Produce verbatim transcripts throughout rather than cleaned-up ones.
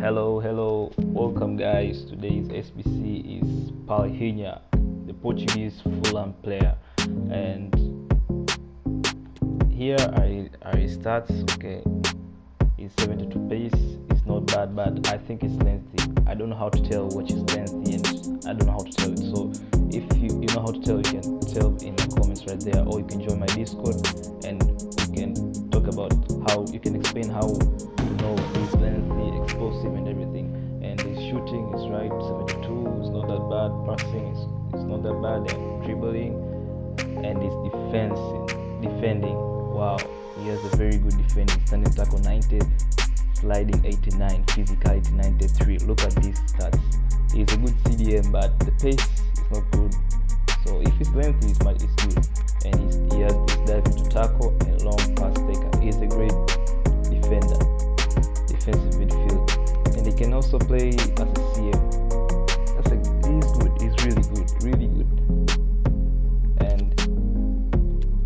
Hello, hello, welcome guys. Today's S B C is Palhinha, the Portuguese Fulham player, and here I I start. Okay, it's seventy-two pace. It's not bad, but I think it's lengthy. I don't know how to tell which is lengthy, and I don't know how to tell it. So if you you know how to tell, you can tell in the comments right there, or you can join my Discord and we can talk about how you can explain how you know it's lengthy, explosive, and everything. And the shooting is right, seventy-two. It's not that bad. Passing is it's not that bad, and dribbling, and it's defense, defending. Wow, he has a very good defending. Standing tackle ninety, sliding eighty-nine, physicality ninety-three. Look at these stats. He's a good C D M, but the pace is not good. So if his length is much, it's good. And he's, he has this dive into tackle and long pass taker. He's a great defender, defensive midfield, and he can also play as a C M. That's a, he's good. He's really good, really good. And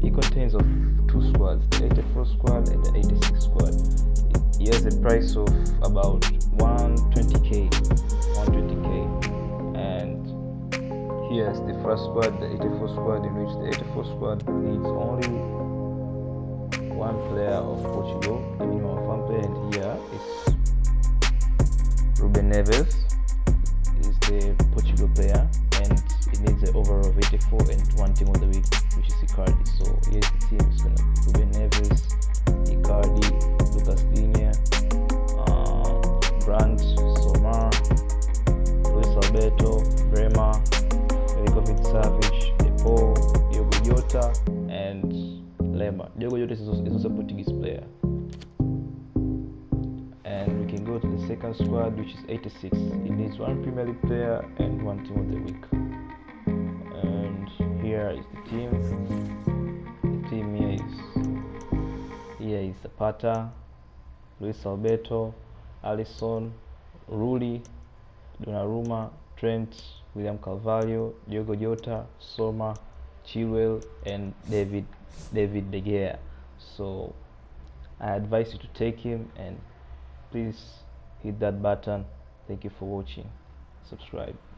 he contains of two squads, the eighty-four squad and the eighty-six squad. He has a price of about one hundred twenty K, and he has the first squad, the eighty-four squad, in which the eighty-four squad needs only one player of Portugal, a minimum of one player, and here is Ruben Neves. Is the Portugal player, and it needs an overall of eighty-four and one team of the week, which is Icardi. So here's the team. It's gonna be Ruben Neves, Icardi, Lucas Linye, uh, Brandt, Somar, Luis Alberto, Bremer, Ericofit Savage, Depo, Diogo Jota, and Lema. Diogo Jota is also, is also a Portuguese player. And we can go to the second squad, which is eighty-six. It needs one Premier League player and one team of the week. And here is the team. The team here is here is Zapata, Luis Alberto, Alison, Rulli, Donnarumma, Trent, William Calvario, Diogo Jota, Somar, Chiwell, and David David De Gea. So I advise you to take him, and please hit that button. Thank you for watching. Subscribe.